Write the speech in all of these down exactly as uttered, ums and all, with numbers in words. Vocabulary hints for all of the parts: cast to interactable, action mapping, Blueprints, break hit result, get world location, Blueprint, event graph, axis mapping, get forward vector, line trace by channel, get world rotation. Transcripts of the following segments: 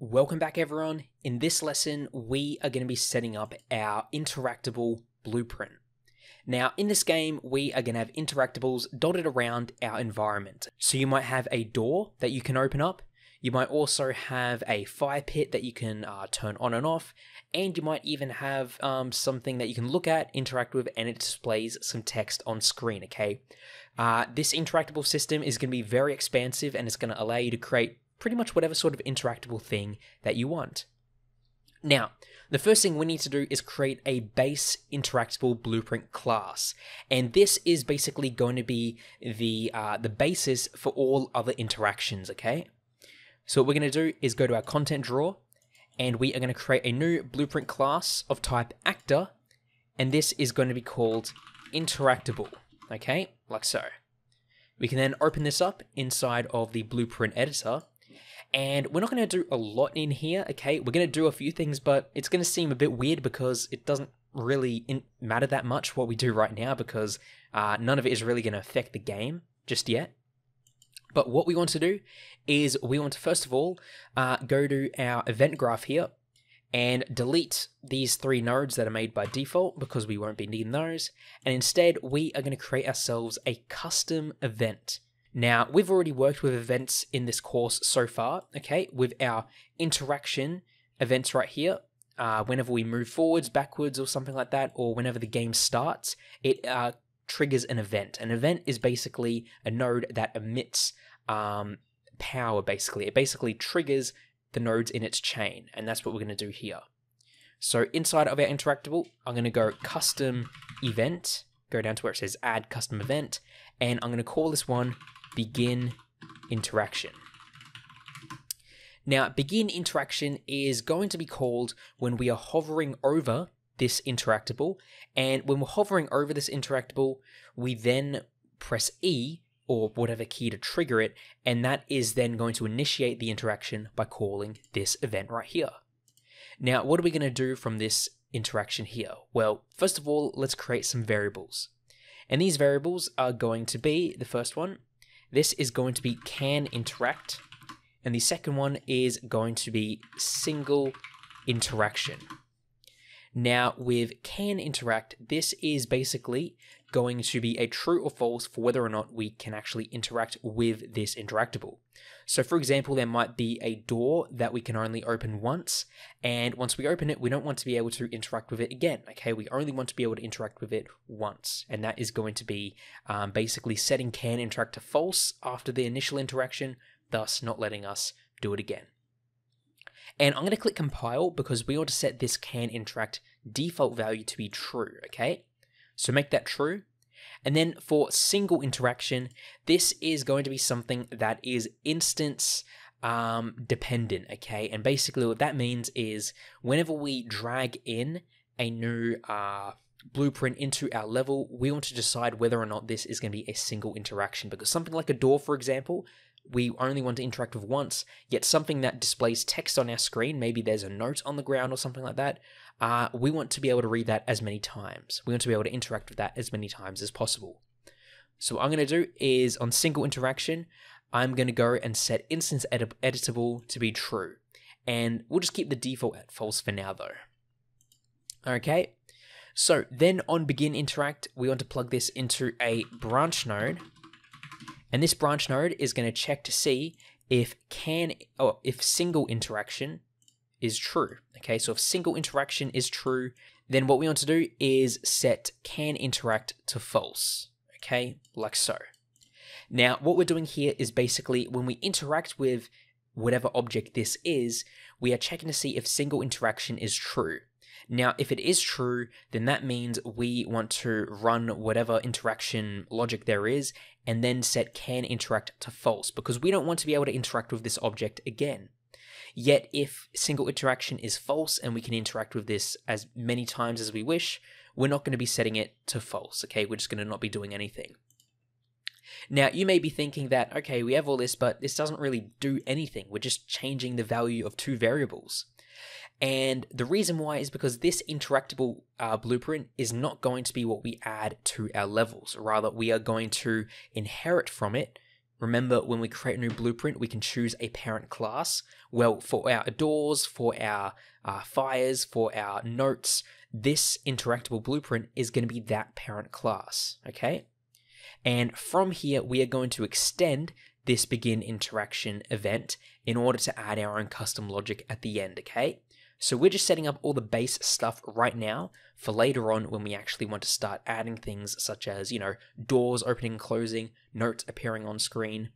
Welcome back everyone. In this lesson, we are going to be setting up our interactable blueprint. Now in this game, we are going to have interactables dotted around our environment. So you might have a door that you can open up. You might also have a fire pit that you can uh, turn on and off. And you might even have um, something that you can look at, interact with, and it displays some text on screen, okay? Uh, this interactable system is going to be very expansive and it's going to allow you to create pretty much whatever sort of interactable thing that you want. Now, the first thing we need to do is create a base interactable blueprint class. And this is basically going to be the, uh, the basis for all other interactions, okay? So what we're going to do is go to our content drawer and we are going to create a new blueprint class of type actor. And this is going to be called interactable, okay? Like so. We can then open this up inside of the blueprint editor. And we're not going to do a lot in here, okay? We're going to do a few things, but it's going to seem a bit weird because it doesn't really matter that much what we do right now because uh, none of it is really going to affect the game just yet. But what we want to do is we want to, first of all, uh, go to our event graph here and delete these three nodes that are made by default because we won't be needing those. And instead, we are going to create ourselves a custom event. Now, we've already worked with events in this course so far, okay, with our interaction events right here. Uh, whenever we move forwards, backwards, or something like that, or whenever the game starts, it uh, triggers an event. An event is basically a node that emits um, power, basically. It basically triggers the nodes in its chain, and that's what we're going to do here. So inside of our interactable, I'm going to go custom event, go down to where it says add custom event, and I'm going to call this one begin interaction. Now, begin interaction is going to be called when we are hovering over this interactable, and when we're hovering over this interactable, we then press E or whatever key to trigger it, and that is then going to initiate the interaction by calling this event right here. Now, what are we going to do from this interaction here? Well, first of all, let's create some variables. And these variables are going to be, the first one, this is going to be can interact, and the second one is going to be single interaction. Now with can interact, this is basically going to be a true or false for whether or not we can actually interact with this interactable. So for example, there might be a door that we can only open once, and once we open it, we don't want to be able to interact with it again, okay? We only want to be able to interact with it once, and that is going to be um, basically setting can interact to false after the initial interaction, thus not letting us do it again. And I'm going to click compile because we want to set this can interact default value to be true, okay? So make that true. And then for single interaction, this is going to be something that is instance um, dependent, okay? And basically what that means is whenever we drag in a new uh, blueprint into our level, we want to decide whether or not this is going to be a single interaction, because something like a door, for example, we only want to interact with once, yet something that displays text on our screen, maybe there's a note on the ground or something like that, uh, we want to be able to read that as many times. We want to be able to interact with that as many times as possible. So what I'm going to do is on single interaction, I'm going to go and set instance edit editable to be true. And we'll just keep the default at false for now though. Okay, so then on begin interact, we want to plug this into a branch node. And this branch node is going to check to see if can oh, if single interaction is true. Okay, so if single interaction is true, then what we want to do is set can interact to false. Okay, like so. Now, what we're doing here is basically when we interact with whatever object this is, we are checking to see if single interaction is true. Now, if it is true, then that means we want to run whatever interaction logic there is and then set can interact to false because we don't want to be able to interact with this object again. Yet, if single interaction is false and we can interact with this as many times as we wish, we're not going to be setting it to false, okay? We're just going to not be doing anything. Now, you may be thinking that, okay, we have all this, but this doesn't really do anything. We're just changing the value of two variables. And the reason why is because this interactable uh, blueprint is not going to be what we add to our levels. Rather, we are going to inherit from it Remember, when we create a new blueprint, we can choose a parent class. Well, for our doors, for our uh, fires, for our notes, this interactable blueprint is going to be that parent class, okay? And from here, we are going to extend this begin interaction event in order to add our own custom logic at the end, okay? So we're just setting up all the base stuff right now for later on when we actually want to start adding things such as, you know, doors opening and closing, notes appearing on screen.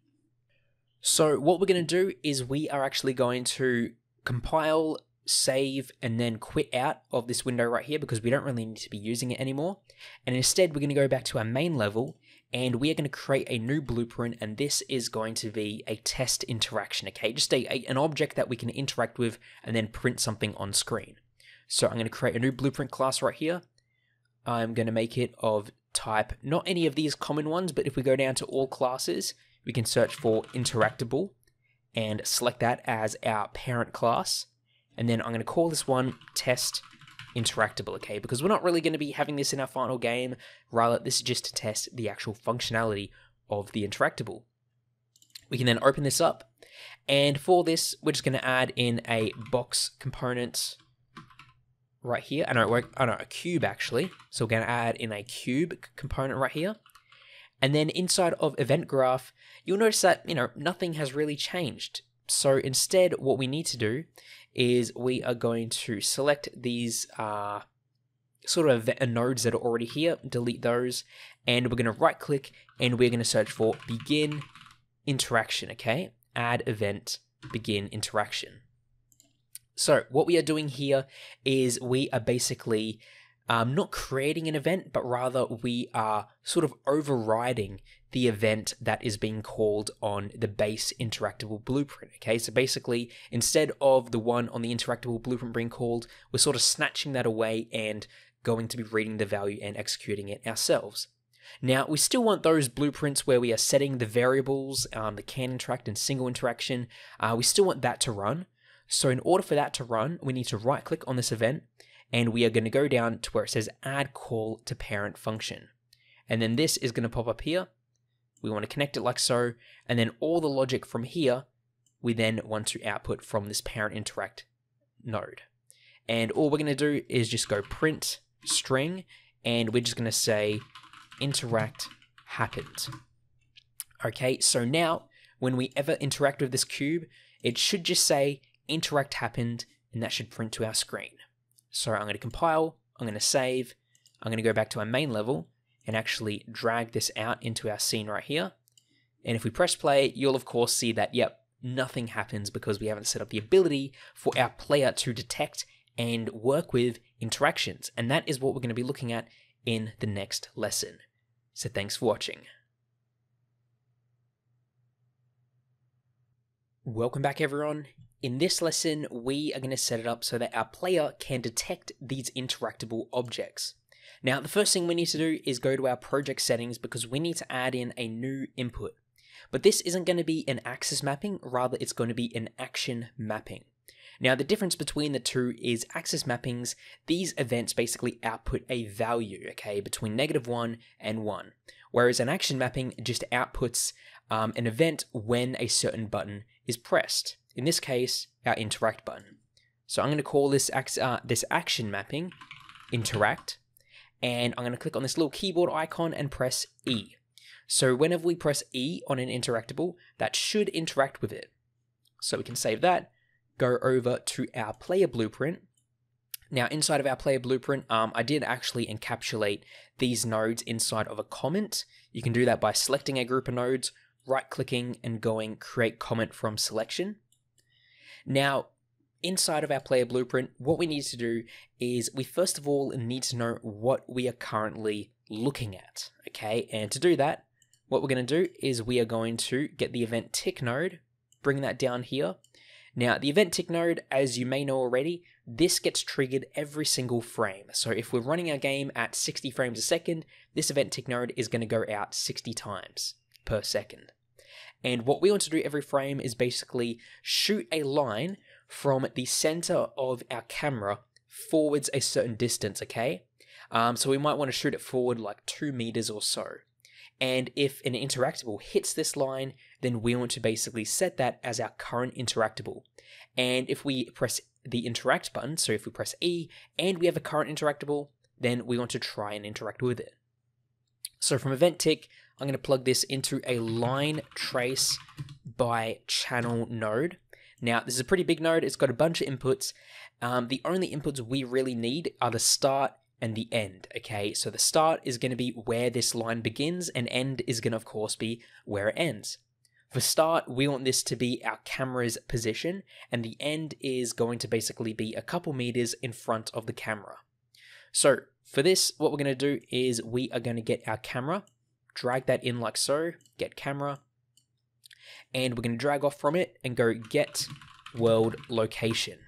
So what we're going to do is we are actually going to compile, save, and then quit out of this window right here because we don't really need to be using it anymore. And instead, we're going to go back to our main level and we are going to create a new blueprint, and this is going to be a test interaction, okay? Just a, a, an object that we can interact with and then print something on screen. So I'm going to create a new blueprint class right here. I'm going to make it of type, not any of these common ones, but if we go down to all classes, we can search for interactable and select that as our parent class. And then I'm going to call this one test interactable, okay? Because we're not really going to be having this in our final game. Rather, this is just to test the actual functionality of the interactable. We can then open this up. And for this, we're just going to add in a box component right here. I know it worked. I know a cube actually. So we're going to add in a cube component right here. And then inside of event graph, you'll notice that, you know, nothing has really changed. So instead, what we need to do is we are going to select these uh, sort of nodes that are already here, delete those, and we're going to right click and we're going to search for begin interaction, okay? Add event begin interaction. So what we are doing here is we are basically um, not creating an event, but rather we are sort of overriding the event that is being called on the base interactable blueprint, okay? So basically, instead of the one on the interactable blueprint being called, we're sort of snatching that away and going to be reading the value and executing it ourselves. Now, we still want those blueprints where we are setting the variables, um, the can interact and single interaction. Uh, we still want that to run. So in order for that to run, we need to right-click on this event, and we are going to go down to where it says add call to parent function. And then this is going to pop up here. We want to connect it like so, and then all the logic from here, we then want to output from this parent interact node. And all we're going to do is just go print string, and we're just going to say interact happened. Okay, so now when we ever interact with this cube, it should just say interact happened, and that should print to our screen. So I'm going to compile, I'm going to save, I'm going to go back to our main level, and actually drag this out into our scene right here. And if we press play, you'll of course see that, yep, nothing happens because we haven't set up the ability for our player to detect and work with interactions. And that is what we're going to be looking at in the next lesson. So thanks for watching. Welcome back, everyone. In this lesson, we are going to set it up so that our player can detect these interactable objects. Now, the first thing we need to do is go to our project settings because we need to add in a new input. But this isn't going to be an axis mapping, rather it's going to be an action mapping. Now, the difference between the two is axis mappings, these events basically output a value, okay, between negative one and one. Whereas an action mapping just outputs um, an event when a certain button is pressed. In this case, our interact button. So I'm going to call this, uh, this action mapping interact. And I'm going to click on this little keyboard icon and press E. So whenever we press E on an interactable, that should interact with it. So we can save that, go over to our player blueprint. Now inside of our player blueprint, um, I did actually encapsulate these nodes inside of a comment. You can do that by selecting a group of nodes, right clicking and going create comment from selection. Now, inside of our player blueprint, what we need to do is we first of all need to know what we are currently looking at, okay? And to do that, what we're going to do is we are going to get the event tick node, bring that down here. Now, the event tick node, as you may know already, this gets triggered every single frame. So if we're running our game at sixty frames a second, this event tick node is going to go out sixty times per second. And what we want to do every frame is basically shoot a line from the center of our camera forwards a certain distance, okay? Um, so we might want to shoot it forward like two meters or so. And if an interactable hits this line, then we want to basically set that as our current interactable. And if we press the interact button, so if we press E and we have a current interactable, then we want to try and interact with it. So from event tick, I'm going to plug this into a line trace by channel node. Now, this is a pretty big node. It's got a bunch of inputs. Um, the only inputs we really need are the start and the end, okay? So the start is going to be where this line begins, and end is going to, of course, be where it ends. For start, we want this to be our camera's position, and the end is going to basically be a couple meters in front of the camera. So for this, what we're going to do is we are going to get our camera, drag that in like so, get camera, and we're going to drag off from it and go get world location.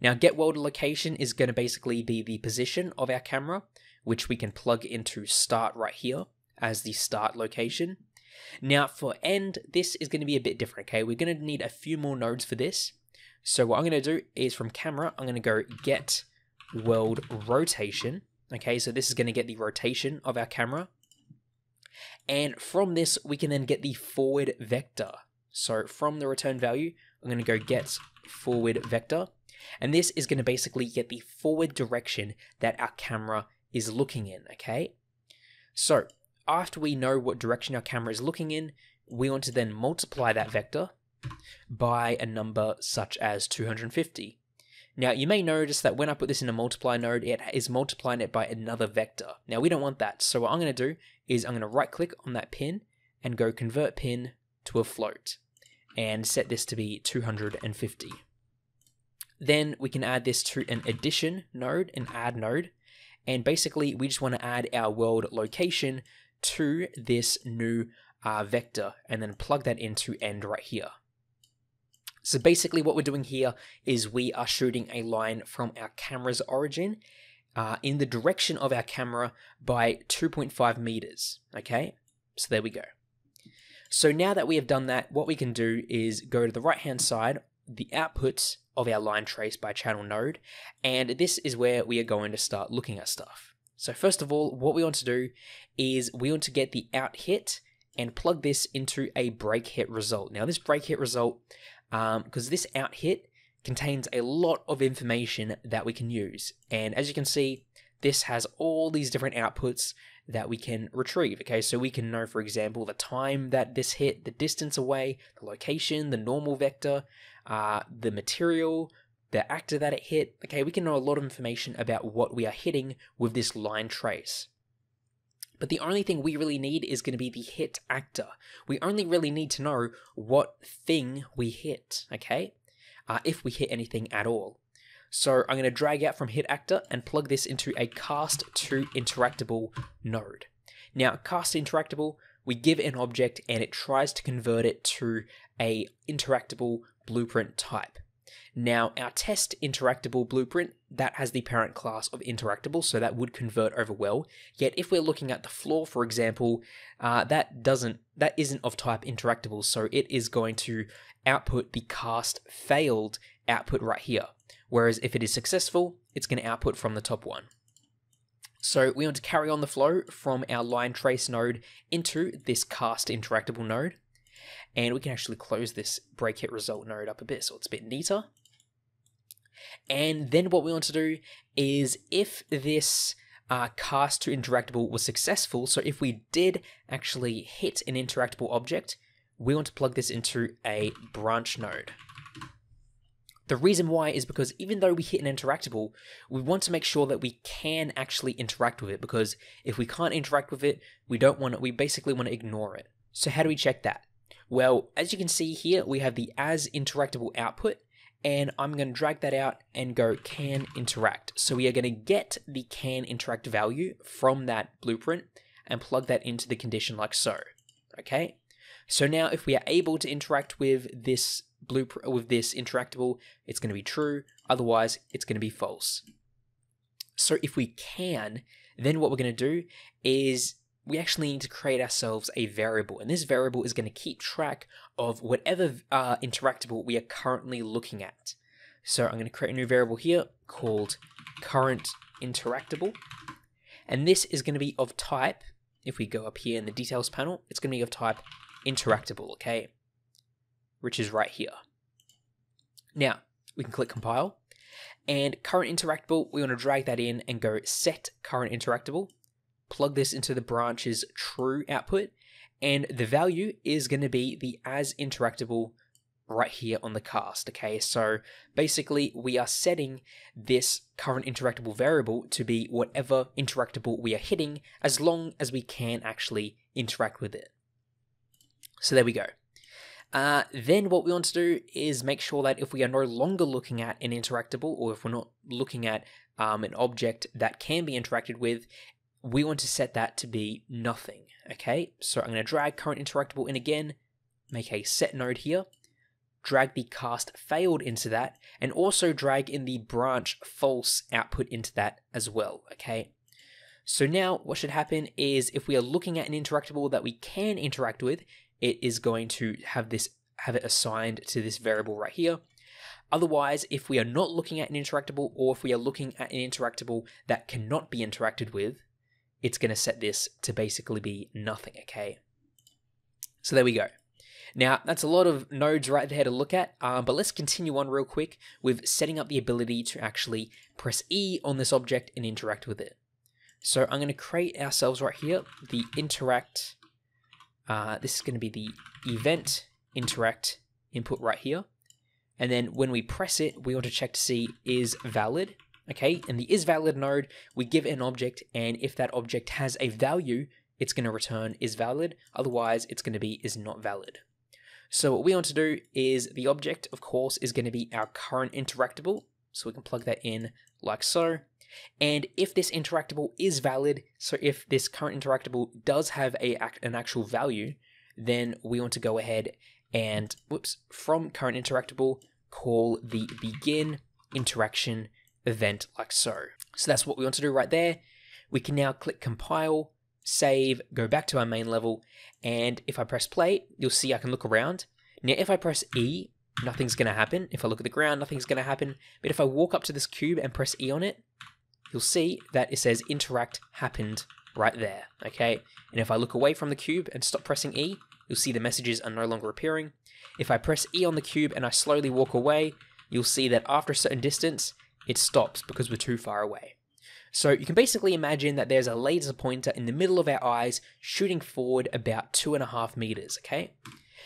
Now, get world location is going to basically be the position of our camera, which we can plug into start right here as the start location. Now for end, this is going to be a bit different, okay? We're going to need a few more nodes for this. So what I'm going to do is from camera, I'm going to go get world rotation. Okay, so this is going to get the rotation of our camera. And from this, we can then get the forward vector. So from the return value, I'm going to go get forward vector. And this is going to basically get the forward direction that our camera is looking in, okay? So after we know what direction our camera is looking in, we want to then multiply that vector by a number such as two hundred fifty. Now, you may notice that when I put this in a multiply node, it is multiplying it by another vector. Now, we don't want that. So what I'm going to do is I'm going to right click on that pin and go convert pin to a float and set this to be two hundred fifty. Then we can add this to an addition node, an add node. And basically, we just want to add our world location to this new uh, vector and then plug that into end right here. So basically what we're doing here is we are shooting a line from our camera's origin uh, in the direction of our camera by two point five meters, okay? So there we go. So now that we have done that, what we can do is go to the right-hand side, the outputs of our line trace by channel node, and this is where we are going to start looking at stuff. So first of all, what we want to do is we want to get the out hit and plug this into a break hit result. Now this break hit result, because um, this out hit contains a lot of information that we can use. And as you can see, this has all these different outputs that we can retrieve. Okay, so we can know, for example, the time that this hit, the distance away, the location, the normal vector, uh, the material, the actor that it hit. Okay, we can know a lot of information about what we are hitting with this line trace. But the only thing we really need is going to be the hit actor. We only really need to know what thing we hit, okay? Uh, if we hit anything at all. So I'm going to drag out from hit actor and plug this into a cast to interactable node. Now, cast to interactable, we give an object and it tries to convert it to a interactable blueprint type. Now, our test interactable blueprint, that has the parent class of interactable, so that would convert over well. Yet, if we're looking at the floor, for example, uh, that doesn't, that isn't of type interactable, so it is going to output the cast failed output right here. Whereas if it is successful, it's going to output from the top one. So we want to carry on the flow from our line trace node into this cast interactable node. And we can actually close this break hit result node up a bit so it's a bit neater. And then what we want to do is if this uh, cast to interactable was successful, so if we did actually hit an interactable object, we want to plug this into a branch node. The reason why is because even though we hit an interactable, we want to make sure that we can actually interact with it, because if we can't interact with it, we don't want to, we basically want to ignore it. So how do we check that? Well, as you can see here, we have the as interactable output, and I'm going to drag that out and go can interact. So we are going to get the can interact value from that blueprint and plug that into the condition like so. Okay. So now if we are able to interact with this blueprint, with this interactable, it's going to be true. Otherwise, it's going to be false. So if we can, then what we're going to do is we actually need to create ourselves a variable, and this variable is going to keep track of whatever uh, interactable we are currently looking at. So I'm going to create a new variable here called current interactable, and this is going to be of type if we go up here in the details panel, it's going to be of type interactable, okay, which is right here. Now we can click compile, and current interactable, we want to drag that in and go set current interactable, plug this into the branch's true output, and the value is going to be the as interactable right here on the cast, okay? So basically we are setting this current interactable variable to be whatever interactable we are hitting, as long as we can actually interact with it. So there we go. Uh, then what we want to do is make sure that if we are no longer looking at an interactable, or if we're not looking at um, an object that can be interacted with, we want to set that to be nothing, okay? So I'm going to drag current interactable in again, make a set node here, drag the cast failed into that, and also drag in the branch false output into that as well, okay? So now what should happen is if we are looking at an interactable that we can interact with, it is going to have this have it assigned to this variable right here. Otherwise, if we are not looking at an interactable, or if we are looking at an interactable that cannot be interacted with, it's going to set this to basically be nothing, okay? So there we go. Now, that's a lot of nodes right there to look at, um, but let's continue on real quick with setting up the ability to actually press E on this object and interact with it. So I'm going to create ourselves right here, the interact, uh, this is going to be the event interact input right here. And then when we press it, we want to check to see is valid. Okay, in the is valid node, we give it an object, and if that object has a value, it's going to return is valid. Otherwise, it's going to be is not valid. So what we want to do is the object, of course, is going to be our current interactable. So we can plug that in like so. And if this interactable is valid, so if this current interactable does have a, an actual value, then we want to go ahead and, whoops, from current interactable, call the begin interaction event like so. So that's what we want to do right there. We can now click compile, save, go back to our main level, and if I press play, you'll see I can look around. Now if I press E, nothing's going to happen. If I look at the ground, nothing's going to happen. But if I walk up to this cube and press E on it, you'll see that it says interact happened right there, okay? And if I look away from the cube and stop pressing E, you'll see the messages are no longer appearing. If I press E on the cube and I slowly walk away, you'll see that after a certain distance, it stops because we're too far away. So you can basically imagine that there's a laser pointer in the middle of our eyes shooting forward about two and a half meters, okay?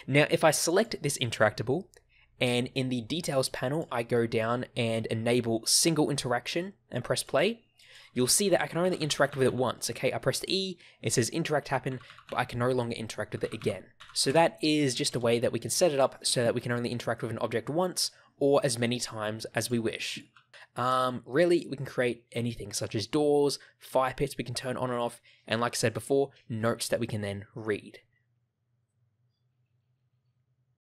Now, if I select this interactable, and in the details panel, I go down and enable single interaction and press play, you'll see that I can only interact with it once, okay? I pressed E, it says interact happen, but I can no longer interact with it again. So that is just a way that we can set it up so that we can only interact with an object once or as many times as we wish. Um, really, we can create anything such as doors, fire pits, we can turn on and off, and like I said before, notes that we can then read.